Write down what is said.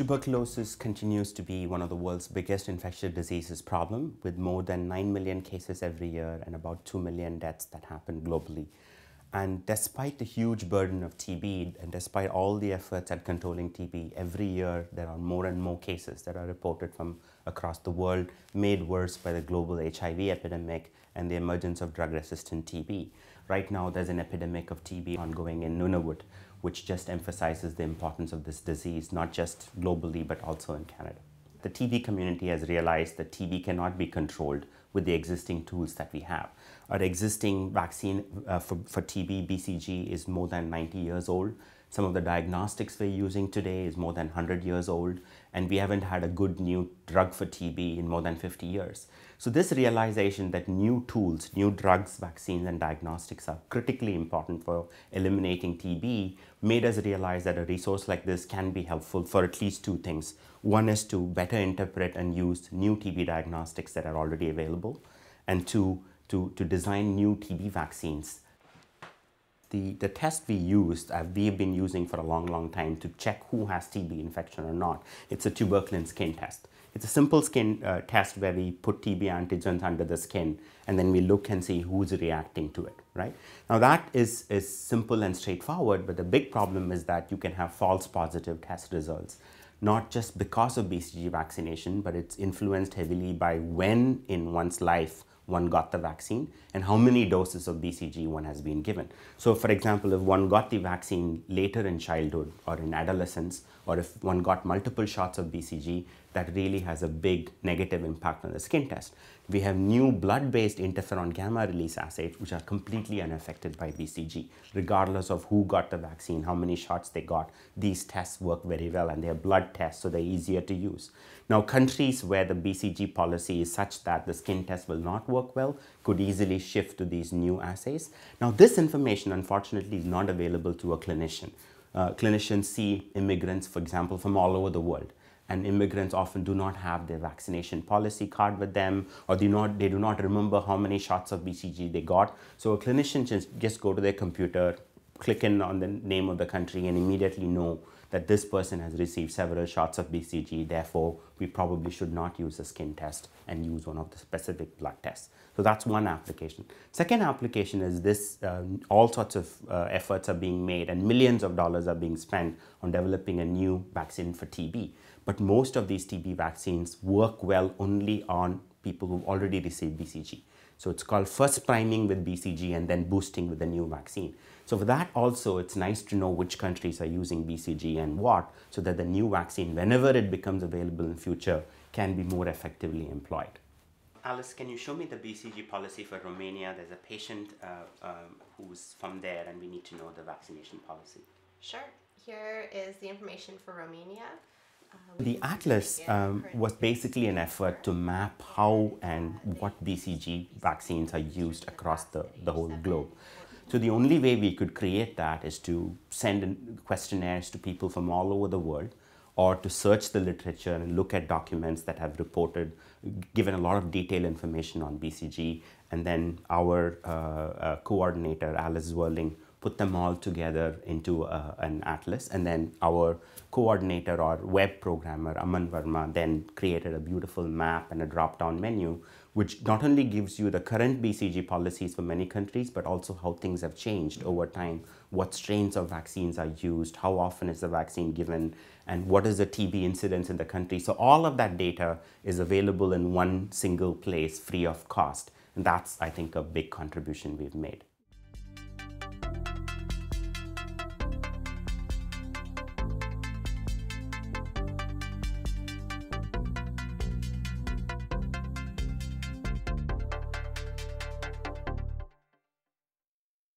Tuberculosis continues to be one of the world's biggest infectious diseases problem, with more than 9 million cases every year and about 2 million deaths that happen globally. And despite the huge burden of TB and despite all the efforts at controlling TB, every year there are more and more cases that are reported from across the world, made worse by the global HIV epidemic and the emergence of drug-resistant TB. Right now there's an epidemic of TB ongoing in Nunavut, which just emphasizes the importance of this disease, not just globally but also in Canada. The TB community has realized that TB cannot be controlled with the existing tools that we have. Our existing vaccine for TB, BCG, is more than 90 years old. Some of the diagnostics we're using today is more than 100 years old, and we haven't had a good new drug for TB in more than 50 years. So this realization that new tools, new drugs, vaccines, and diagnostics are critically important for eliminating TB made us realize that a resource like this can be helpful for at least two things. One is to better interpret and use new TB diagnostics that are already available, and two, to design new TB vaccines. The test we used, we've been using for a long, long time to check who has TB infection or not. It's a tuberculin skin test. It's a simple skin test where we put TB antigens under the skin and then we look and see who's reacting to it, right? Now that is simple and straightforward, but the big problem is that you can have false positive test results, not just because of BCG vaccination, but it's influenced heavily by when in one's life one got the vaccine and how many doses of BCG one has been given. So for example, if one got the vaccine later in childhood or in adolescence, or if one got multiple shots of BCG, that really has a big negative impact on the skin test. We have new blood-based interferon gamma release assays, which are completely unaffected by BCG. Regardless of who got the vaccine, how many shots they got, these tests work very well, and they're blood tests, so they're easier to use. Now, countries where the BCG policy is such that the skin test will not work well could easily shift to these new assays. Now, this information, unfortunately, is not available to a clinician. Clinicians see immigrants, for example, from all over the world. And immigrants often do not have their vaccination policy card with them, or they do not remember how many shots of BCG they got. So a clinician just go to their computer, click in on the name of the country, and immediately know that this person has received several shots of BCG, therefore we probably should not use a skin test and use one of the specific blood tests. So that's one application. Second application is this, all sorts of efforts are being made and millions of dollars are being spent on developing a new vaccine for TB. But most of these TB vaccines work well only on people who've already received BCG. So it's called first priming with BCG and then boosting with a new vaccine. So for that also, it's nice to know which countries are using BCG and what, so that the new vaccine, whenever it becomes available in future, can be more effectively employed. Alice, can you show me the BCG policy for Romania? There's a patient who's from there and we need to know the vaccination policy. Sure. Here is the information for Romania. The atlas was basically an effort to map how and what BCG vaccines are used across the whole globe. So the only way we could create that is to send questionnaires to people from all over the world, or to search the literature and look at documents that have reported, given a lot of detailed information on BCG. And then our coordinator, Alice Zwerling, put them all together into an atlas, and then our coordinator or web programmer, Aman Verma, then created a beautiful map and a drop-down menu, which not only gives you the current BCG policies for many countries, but also how things have changed over time, what strains of vaccines are used, how often is the vaccine given, and what is the TB incidence in the country. So all of that data is available in one single place, free of cost. And that's, I think, a big contribution we've made.